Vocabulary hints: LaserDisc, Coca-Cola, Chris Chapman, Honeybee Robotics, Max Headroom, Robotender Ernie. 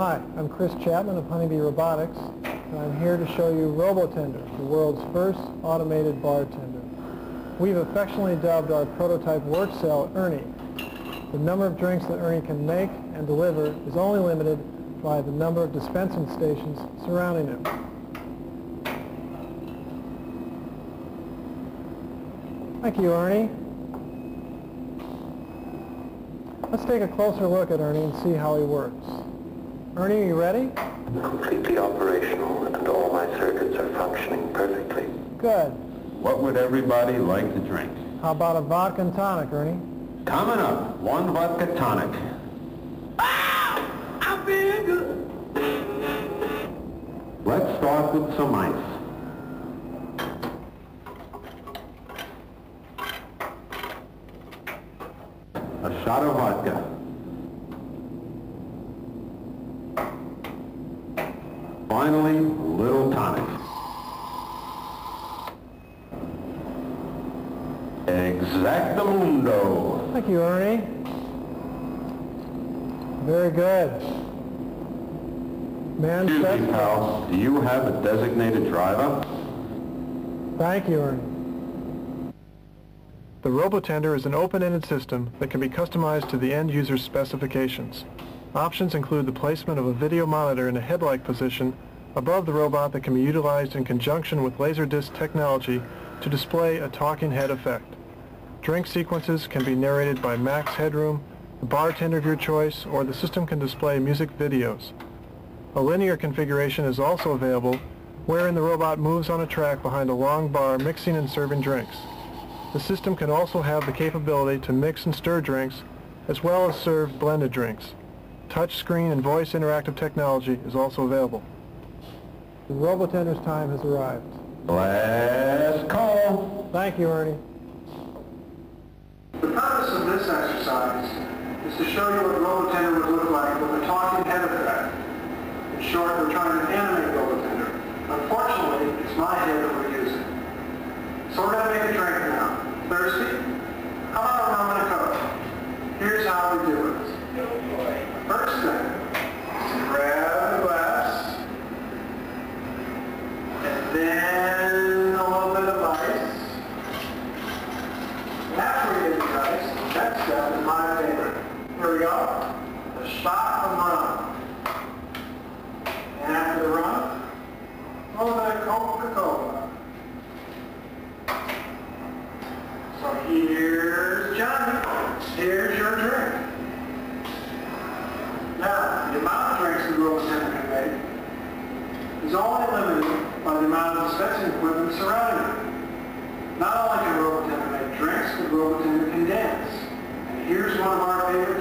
Hi, I'm Chris Chapman of Honeybee Robotics, and I'm here to show you Robotender, the world's first automated bartender. We've affectionately dubbed our prototype work cell Ernie. The number of drinks that Ernie can make and deliver is only limited by the number of dispensing stations surrounding him. Thank you, Ernie. Let's take a closer look at Ernie and see how he works. Ernie, are you ready? Completely operational, and all my circuits are functioning perfectly. Good. What would everybody like to drink? How about a vodka and tonic, Ernie? Coming up, one vodka tonic. Ah! I feel good. Let's start with some ice. A shot of vodka. Finally, a little tonic. Exactamundo. Thank you, Ernie. Very good. Man, excuse me, pal. Do you have a designated driver? Thank you, Ernie. The Robotender is an open-ended system that can be customized to the end user's specifications. Options include the placement of a video monitor in a head-like position above the robot that can be utilized in conjunction with LaserDisc technology to display a talking head effect. Drink sequences can be narrated by Max Headroom, the bartender of your choice, or the system can display music videos. A linear configuration is also available, wherein the robot moves on a track behind a long bar mixing and serving drinks. The system can also have the capability to mix and stir drinks, as well as serve blended drinks. Touch screen and voice interactive technology is also available. The Robotender's time has arrived. Last call. Thank you, Ernie. The purpose of this exercise is to show you what a Robotender would look like with a talking head effect. In short, we're trying to animate Robotender. Unfortunately, it's my head that we're using. So we're going to make a drink now. Thirsty? How about a rum and a coke? Here's how we do it. First thing, grab a glass, and then a little bit of ice. And after we get the ice, the next step is my favorite. Here we go, a shot of rum. And after the rum, a little bit of Coca-Cola. So here's Johnny, here's your drink. Now, the amount of drinks the Robotender can make is only limited by the amount of dispensing equipment surrounding it. Not only can Robotender make drinks, the Robotender can dance. And here's one of our favorite